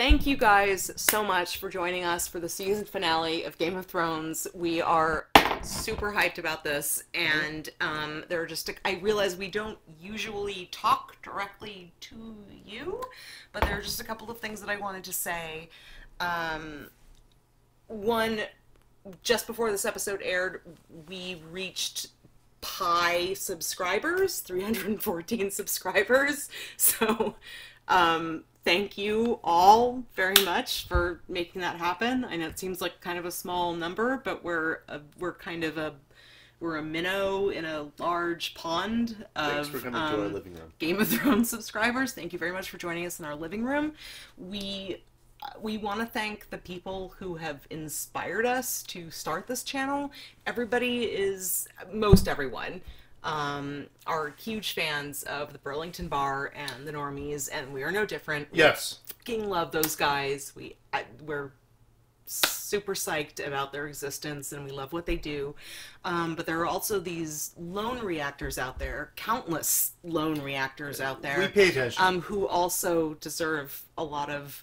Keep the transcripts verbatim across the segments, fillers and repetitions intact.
Thank you guys so much for joining us for the season finale of Game of Thrones. We are super hyped about this, and um, there are just, I realize we don't usually talk directly to you, but there are just a couple of things that I wanted to say. Um, one, just before this episode aired, we reached Pi subscribers, three hundred fourteen subscribers, so um, thank you all very much for making that happen. I know it seems like kind of a small number, but we're a, we're kind of a we're a minnow in a large pond of Thanks for coming um, to our living room. Game of Thrones subscribers. Thank you very much for joining us in our living room. We we want to thank the people who have inspired us to start this channel. Everybody is most everyone. Um, are huge fans of the Burlington Bar and the Normies, and we are no different. Yes, we fucking love those guys. We I, we're super psyched about their existence, and we love what they do. Um, but there are also these lone reactors out there, countless lone reactors out there. We pay attention. Um, who also deserve a lot of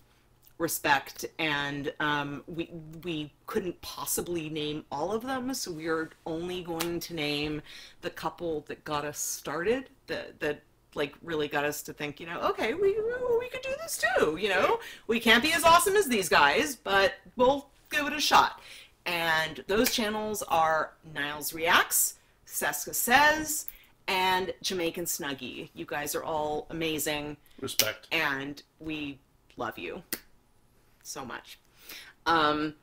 respect, and um, we we couldn't possibly name all of them, so we are only going to name the couple that got us started, that that like really got us to think, you know, okay, we we could do this too, you know, we can't be as awesome as these guys, but we'll give it a shot. And those channels are Niles Reacts, Sesska Says, and Jamaican Snuggie. You guys are all amazing. Respect. And we love you so much. Um,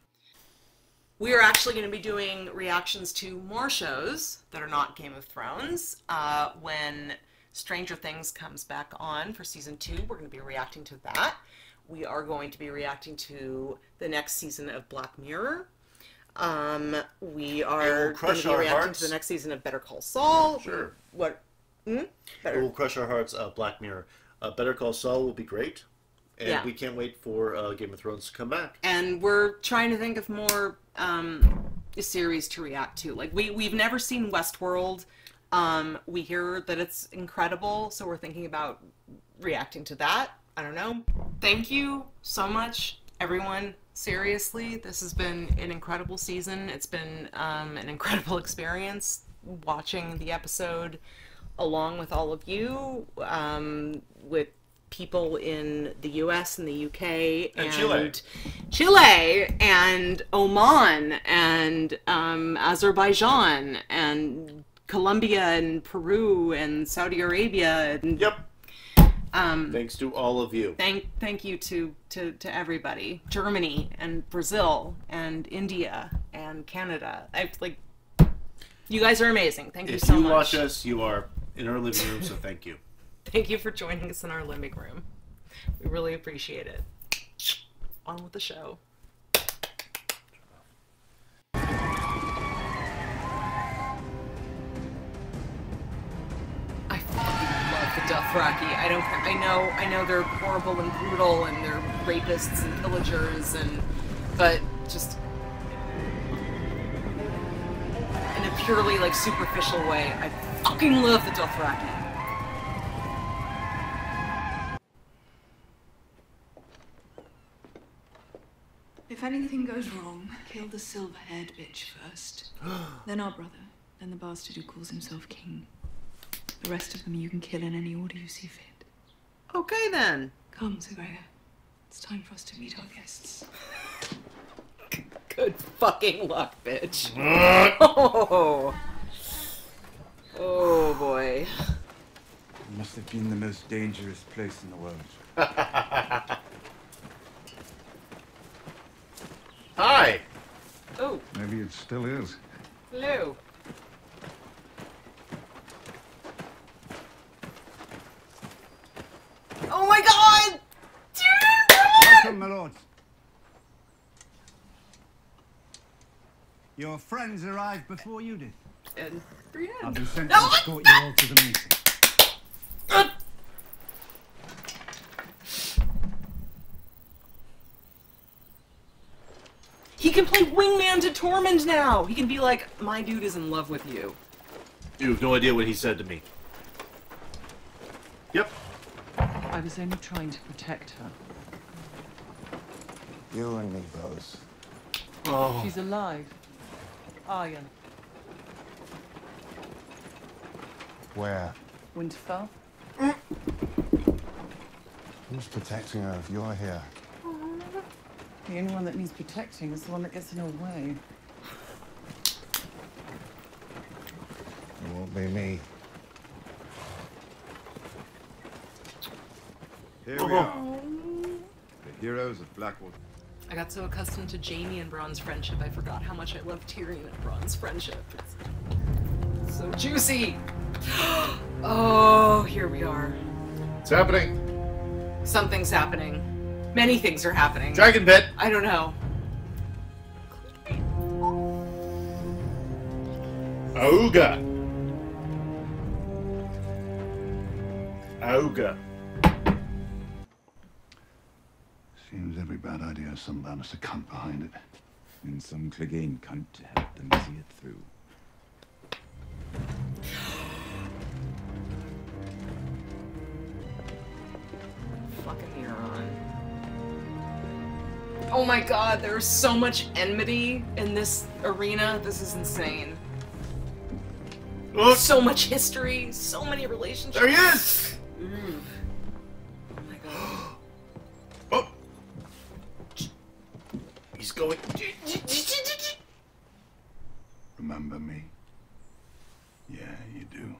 we are actually going to be doing reactions to more shows that are not Game of Thrones. Uh, when Stranger Things comes back on for season two, we're going to be reacting to that. We are going to be reacting to the next season of Black Mirror. Um, we are going to be reacting hearts. to the next season of Better Call Saul. Sure. What? Mm? Better. It will crush our hearts. Uh, Black Mirror. Uh, Better Call Saul will be great. And yeah. we can't wait for uh, Game of Thrones to come back. And we're trying to think of more um, series to react to. Like, we, we've never seen Westworld. Um, we hear that it's incredible, so we're thinking about reacting to that. I don't know. Thank you so much, everyone. Seriously, this has been an incredible season. It's been um, an incredible experience watching the episode along with all of you, um, with people in the U S and the U K and, and Chile. Chile and Oman and um, Azerbaijan and Colombia and Peru and Saudi Arabia. And, yep. Um, thanks to all of you. Thank, thank you to, to, to everybody. Germany and Brazil and India and Canada. I like. You guys are amazing. Thank you if so much. If you watch us, you are in our living room, so thank you. Thank you for joining us in our living room. We really appreciate it. On with the show. I fucking love the Dothraki. I don't. I know. I know they're horrible and brutal, and they're rapists and pillagers, and but just in a purely like superficial way, I fucking love the Dothraki. If anything goes wrong, kill the silver-haired bitch first. Then our brother, then the bastard who calls himself king. The rest of them you can kill in any order you see fit. Okay, then. Come, Sir Gregor. It's time for us to meet our guests. Good fucking luck, bitch. Oh. Oh, boy. It must have been the most dangerous place in the world. Hi! Oh. Maybe it still is. Hello. Oh my god! Dude, welcome, my lord. Your friends arrived before you did. And I've been sent to escort you all to the meeting. Uh. He can play wingman to Tormund now! He can be like, my dude is in love with you. You have no idea what he said to me. Yep. I was only trying to protect her. You and me, Rose. Oh. She's alive. Arya. Where? Winterfell. Who's protecting her if you're here? The only one that needs protecting is the one that gets in her way. It won't be me. Here we are. Aww. The heroes of Blackwater. I got so accustomed to Jamie and Bronn's friendship, I forgot how much I love Tyrion and Bronn's friendship. It's so juicy! Oh, here we are. It's happening. Something's happening. Many things are happening. Dragon pit. I don't know. Ogre. Ogre. Seems every bad idea has some Lannister cunt behind it. And some Clegane cunt to help them see it through. Fucking mirror on. Oh my god, there's so much enmity in this arena. This is insane. Look. So much history, so many relationships. There he is! Mm. Oh my god. Oh! He's going. Remember me? Yeah, you do.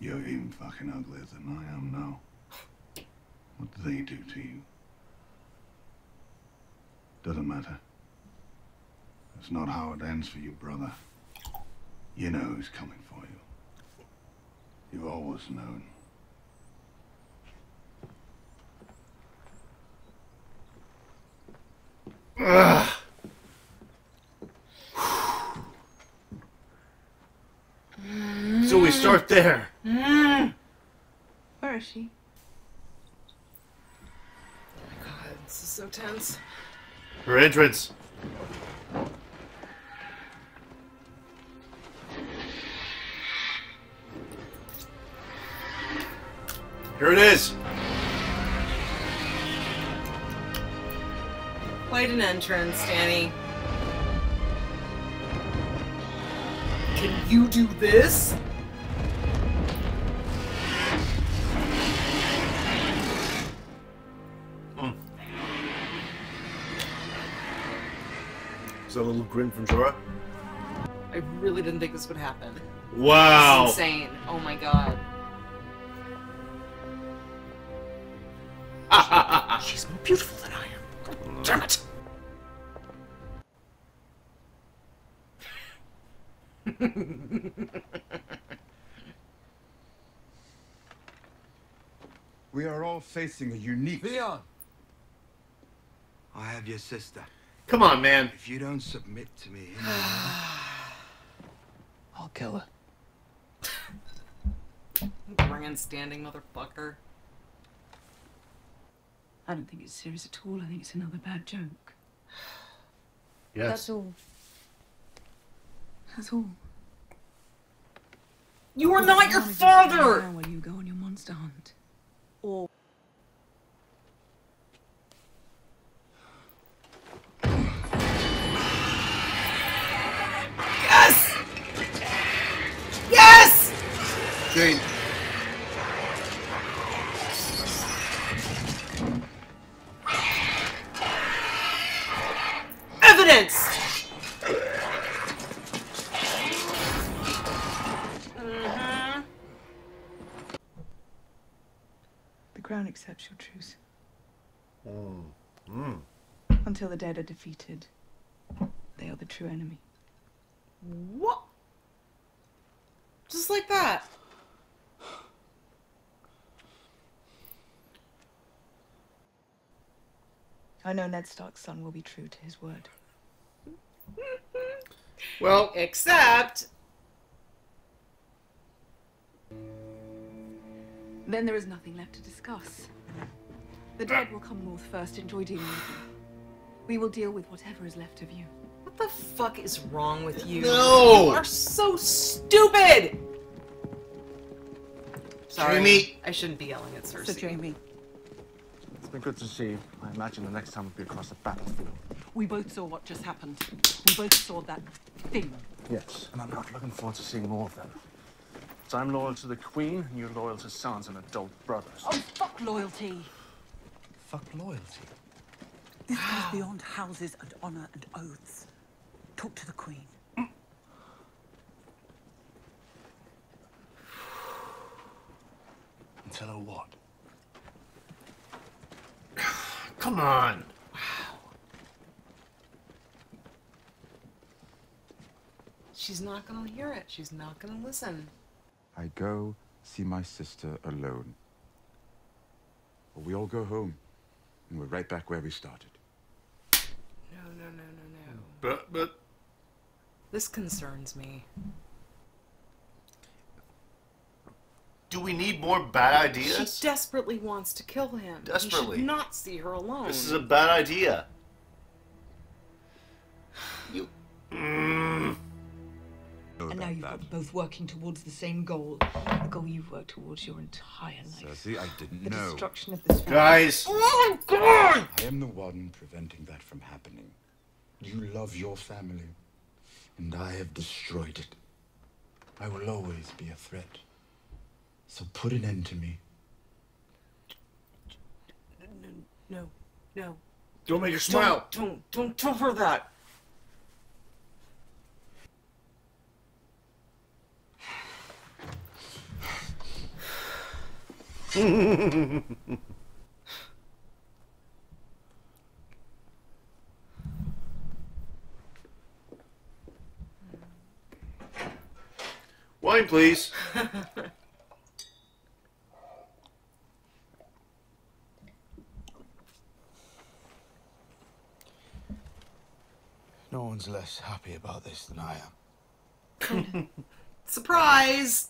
You're even fucking uglier than I am now. What do they do to you? Doesn't matter. That's not how it ends for you, brother. You know who's coming for you. You've always known. Ugh. So we start there. Mm. Where is she? This is so tense. Her entrance. Here it is. Quite an entrance, Danny. Can you do this? A little grin from Jorah. I really didn't think this would happen. Wow. This is insane. Oh my god. She's more beautiful than I am. God damn it. We are all facing a unique... Leon! I have your sister. Come on, man. If you don't submit to me, I'll kill her. Grand standing motherfucker. I don't think it's serious at all. I think it's another bad joke. Yes. That's all. That's all. You are not your father! Now will you go on your monster hunt? Or... Jane. Evidence. Uh-huh. The ground accepts your truth. Mm. Mm. Until the dead are defeated, they are the true enemy. What? Just like that. I know Ned Stark's son will be true to his word. Well, except... Then there is nothing left to discuss. The dead will come north first, enjoy dealing with you. We will deal with whatever is left of you. What the fuck is wrong with you? No! You are so stupid! Sorry, Jamie. I shouldn't be yelling at Cersei. So Jamie. been good to see you. I imagine the next time we'll be across the battlefield. We both saw what just happened. We both saw that thing. Yes, and I'm not looking forward to seeing more of them. So I'm loyal to the Queen, and you're loyal to sons and adult brothers. Oh, fuck loyalty! Fuck loyalty? This goes beyond houses and honor and oaths. Talk to the Queen. Mm. And tell her what? Come on! Wow. She's not gonna hear it. She's not gonna listen. I go see my sister alone. Or we all go home, and we're right back where we started. No, no, no, no, no. But, but... This concerns me. Do we need more bad ideas? She desperately wants to kill him. Desperately. You should not see her alone. This is a bad idea. You... Mm. And now you've got both working towards the same goal. The goal you've worked towards your entire life. Cersei, I didn't know. The destruction of this family. Guys! Oh, God! I am the one preventing that from happening. You love your family, and I have destroyed it. I will always be a threat. So put an end to me. No, no, no. Don't make her smile! Don't, don't, don't tell her that! Wine, please. No one's less happy about this than I am. Surprise!